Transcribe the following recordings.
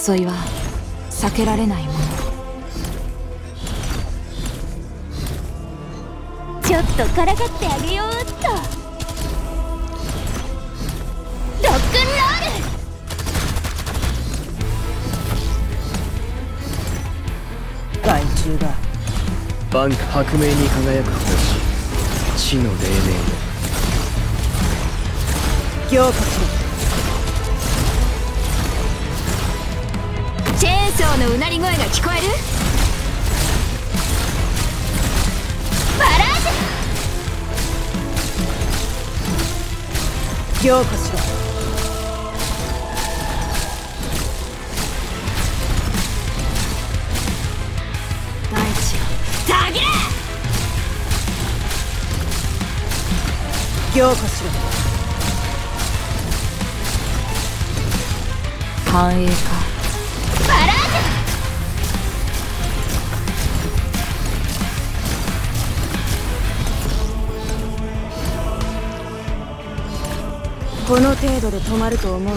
争いは避けられないもの。ちょっとからかってあげようっと。ロックンロール。害虫だ。バンク薄明に輝く星、地の黎明よ。行こう。チェーンソーのうなり声が聞こえる。バラージュ。ようこそ。ようこそ。繁栄か。バラージュ。この程度で止まると思うの。アッ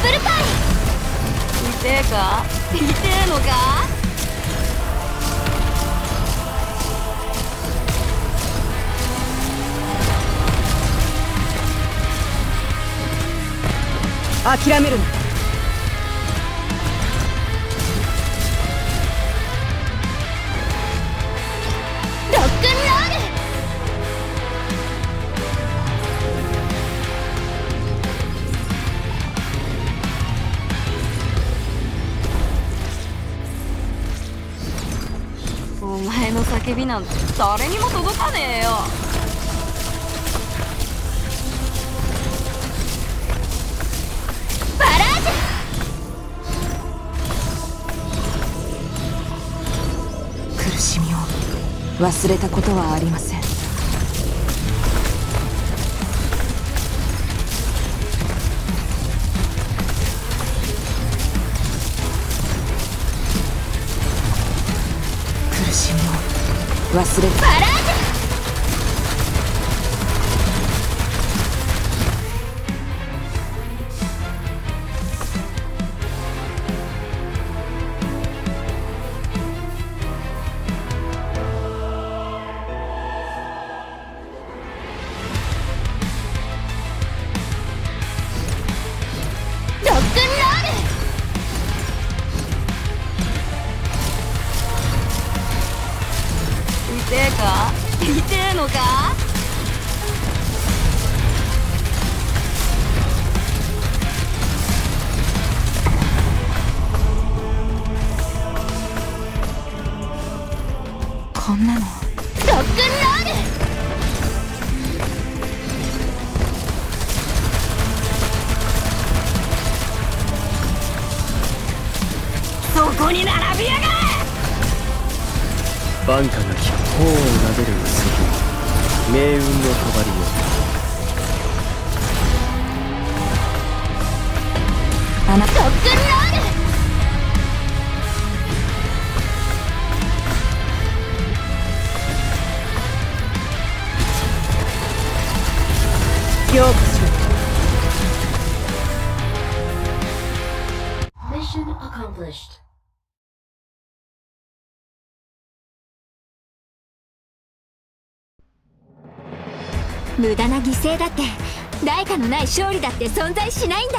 プルパイ。痛えか？痛えのか？諦めるな。ロックン叫びなんて誰にも届かねえよ。バラージュ。苦しみを忘れたことはありません。苦しみを忘れて。バラージュ。ロックンロール。痛えか？痛えのか？こんなの。ロックンロール。そこに並びやがれ。バンカがき頬をなでる薄日、命運の帳よ。あなたロックンロール。Mission accomplished.無駄な犠牲だって代価のない勝利だって存在しないんだ。